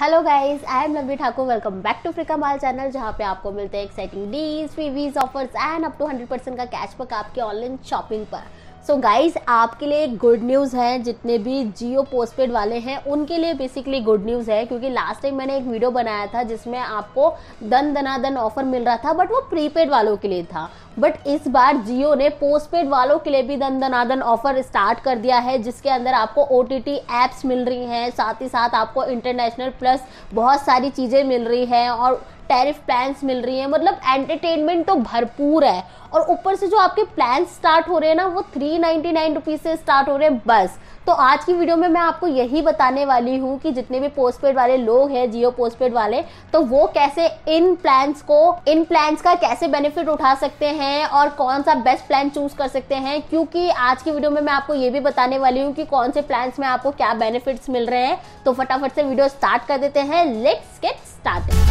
Hello guys, I am lovely Thakur. Welcome back to फ्रीका माल channel, जहां पे आपको मिलते हैं exciting deals, reviews, offers and up to 100% का कैशबैक आपके ऑनलाइन शॉपिंग पर। सो गाइस, आपके लिए एक गुड न्यूज़ है। जितने भी जियो पोस्टपेड वाले हैं उनके लिए बेसिकली गुड न्यूज़ है, क्योंकि लास्ट टाइम मैंने एक वीडियो बनाया था जिसमें आपको दन दनादन ऑफर मिल रहा था, बट वो प्रीपेड वालों के लिए था। बट इस बार जियो ने पोस्टपेड वालों के लिए भी दन दनादन ऑफर स्टार्ट कर दिया है, जिसके अंदर आपको OTT ऐप्स मिल रही हैं, साथ ही साथ आपको इंटरनेशनल प्लस बहुत सारी चीज़ें मिल रही हैं और टैरिफ प्लान्स मिल रही हैं। मतलब एंटरटेनमेंट तो भरपूर है, और ऊपर से जो आपके प्लान स्टार्ट हो रहे हैं ना, वो 399 रुपीज़ से स्टार्ट हो रहे हैं बस। तो आज की वीडियो में मैं आपको यही बताने वाली हूँ कि जितने भी पोस्टपेड वाले लोग हैं, जियो पोस्टपेड वाले, तो वो कैसे इन प्लान्स का कैसे बेनिफिट उठा सकते हैं और कौन सा बेस्ट प्लान चूज कर सकते हैं। क्योंकि आज की वीडियो में मैं आपको ये भी बताने वाली हूँ कि कौन से प्लान्स में आपको क्या बेनिफिट्स मिल रहे हैं। तो फटाफट से वीडियो स्टार्ट कर देते हैं, लेट्स गेट स्टार्टेड।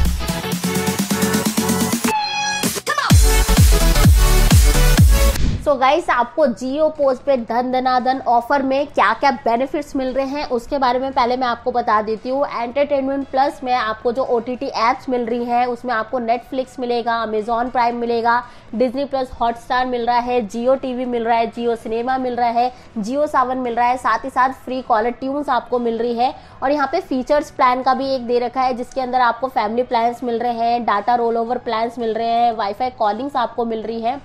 तो गाइस, आपको जियो पोस्टपेड धन धनाधन ऑफर में क्या क्या बेनिफिट्स मिल रहे हैं उसके बारे में पहले मैं आपको बता देती हूँ। एंटरटेनमेंट प्लस में आपको जो OTT ऐप्स मिल रही हैं उसमें आपको नेटफ्लिक्स मिलेगा, Amazon प्राइम मिलेगा, Disney+ हॉटस्टार मिल रहा है, जियो TV मिल रहा है, जियो सिनेमा मिल रहा है, जियो सावन मिल रहा है, साथ ही साथ फ्री कॉलर ट्यून्स आपको मिल रही है। और यहाँ पे फीचर्स प्लान का भी एक दे रखा है, जिसके अंदर आपको फैमिली प्लान्स मिल रहे हैं, डाटा रोल ओवर प्लान्स मिल रहे हैं, वाईफाई कॉलिंग्स आपको मिल रही है,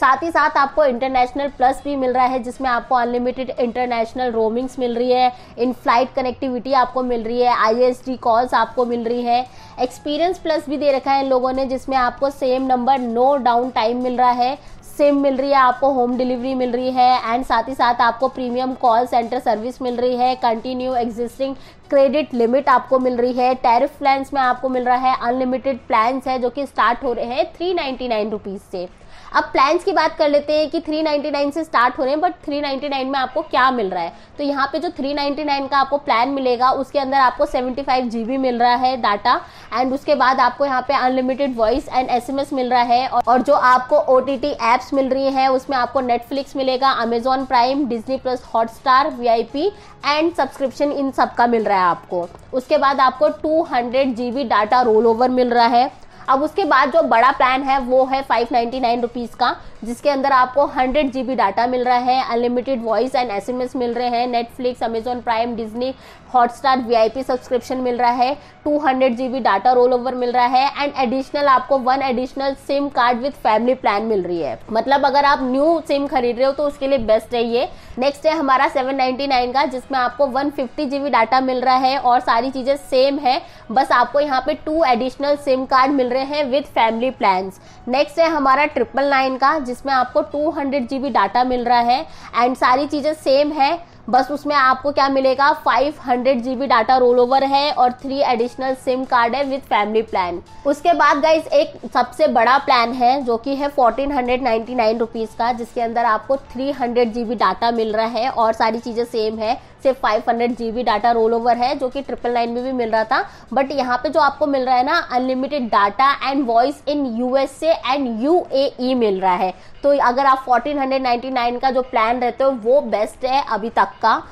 साथ ही साथ आपको इंटरनेशनल प्लस भी मिल रहा है, जिसमें आपको अनलिमिटेड इंटरनेशनल रोमिंग्स मिल रही है, इन फ्लाइट कनेक्टिविटी आपको मिल रही है, ISD कॉल्स आपको मिल रही है। एक्सपीरियंस प्लस भी दे रखा है इन लोगों ने, जिसमें आपको same number no down time मिल रहा है, सिम मिल रही है, आपको होम डिलीवरी मिल रही है, एंड साथ ही साथ आपको प्रीमियम कॉल सेंटर सर्विस मिल रही है, कंटिन्यू एग्जिस्टिंग क्रेडिट लिमिट आपको मिल रही है, टैरिफ प्लान्स में आपको मिल रहा है, अनलिमिटेड प्लान्स है जो कि स्टार्ट हो रहे हैं 399 रुपीज़ से। अब प्लान्स की बात कर लेते हैं कि 399 से स्टार्ट हो रहे हैं, बट 399 में आपको क्या मिल रहा है। तो यहाँ पे जो 399 का आपको प्लान मिलेगा उसके अंदर आपको 75 GB मिल रहा है डाटा, एंड उसके बाद आपको यहाँ पे अनलिमिटेड वॉइस एंड SMS मिल रहा है। और जो आपको OTT ऐप्स मिल रही है उसमें आपको नेटफ्लिक्स मिलेगा, Amazon Prime, Disney+ Hotstar, VIP and subscription, इन सब का मिल रहा है आपको। उसके बाद आपको 200 GB डाटा रोल ओवर मिल रहा है। अब उसके बाद जो बड़ा प्लान है वो है 599 रुपीज़ का, जिसके अंदर आपको 100 GB डाटा मिल रहा है, अनलिमिटेड वॉइस एंड SMS मिल रहे हैं, Netflix, Amazon Prime, Disney Hotstar, VIP subscription मिल रहा है, 200 GB डाटा रोल ओवर मिल रहा है, एंड एडिशनल आपको 1 additional SIM card with family plan मिल रही है। मतलब अगर आप न्यू सिम खरीद रहे हो तो उसके लिए बेस्ट है ये। नेक्स्ट है हमारा 799 का, जिसमें आपको 150 GB डाटा मिल रहा है और सारी चीज़ें सेम है, बस आपको यहाँ पे 2 एडिशनल सिम कार्ड मिल रहे हैं विद फैमिली प्लान्स। नेक्स्ट है हमारा 999 का, जिसमें आपको 200 GB डाटा मिल रहा है एंड सारी चीज़ें सेम है, बस उसमें आपको क्या मिलेगा, 500 GB डाटा रोल ओवर है और 3 एडिशनल सिम कार्ड है विद फैमिली प्लान। उसके बाद गाइज एक सबसे बड़ा प्लान है जो कि है 1499 रुपीज़ का, जिसके अंदर आपको 300 GB डाटा मिल रहा है और सारी चीज़ें सेम है, सिर्फ 500 GB डाटा रोल ओवर है, जो कि 999 में भी मिल रहा था। बट यहाँ पे जो आपको मिल रहा है ना, unlimited data and voice in USA and UAE मिल रहा है। तो अगर आप 1499 का जो प्लान रहते हो वो बेस्ट है अभी तक का।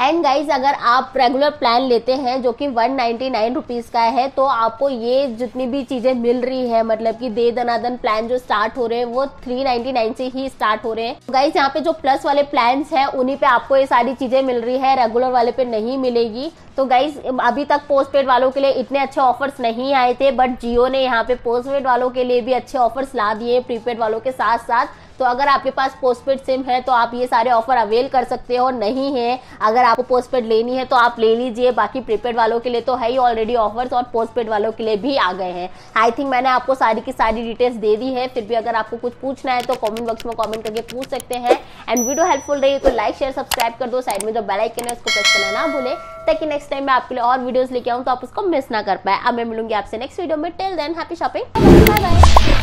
एंड गाइज, अगर आप रेगुलर प्लान लेते हैं जो कि 199 रुपीज़ का है, तो आपको ये जितनी भी चीज़ें मिल रही है, मतलब कि दे दनादन प्लान जो स्टार्ट हो रहे हैं वो 399 से ही स्टार्ट हो रहे हैं। तो गाइज, यहाँ पे जो प्लस वाले प्लान्स हैं उन्हीं पे आपको ये सारी चीज़ें मिल रही है, रेगुलर वाले पे नहीं मिलेगी। तो गाइज, अभी तक पोस्टपेड वालों के लिए इतने अच्छे ऑफर्स नहीं आए थे, बट जियो ने यहाँ पे पोस्टपेड वालों के लिए भी अच्छे ऑफर्स ला दिए प्रीपेड वालों के साथ साथ। तो अगर आपके पास पोस्टपेड सिम है तो आप ये सारे ऑफर अवेल कर सकते हो, नहीं है अगर आपको पोस्टपेड लेनी है तो आप ले लीजिए। बाकी प्रीपेड वालों के लिए तो है ही ऑलरेडी ऑफर्स, और पोस्टपेड वालों के लिए भी आ गए हैं। आई थिंक मैंने आपको सारी की सारी डिटेल्स दे दी है, फिर भी अगर आपको कुछ पूछना है तो कॉमेंट बॉक्स में कॉमेंट करके पूछ सकते हैं। एंड वीडियो हेल्पफुल रही तो लाइक शेयर सब्सक्राइब कर दो, साइड में जो बेल आइकन है उसको प्रेस करना ना भूले, ताकि नेक्स्ट टाइम मैं आपके लिए और वीडियोस लेके आऊँ तो आप उसको मिस ना कर पाए। अब मैं मिलूंगी आपसे नेक्स्ट वीडियो में, till then happy shopping, bye bye.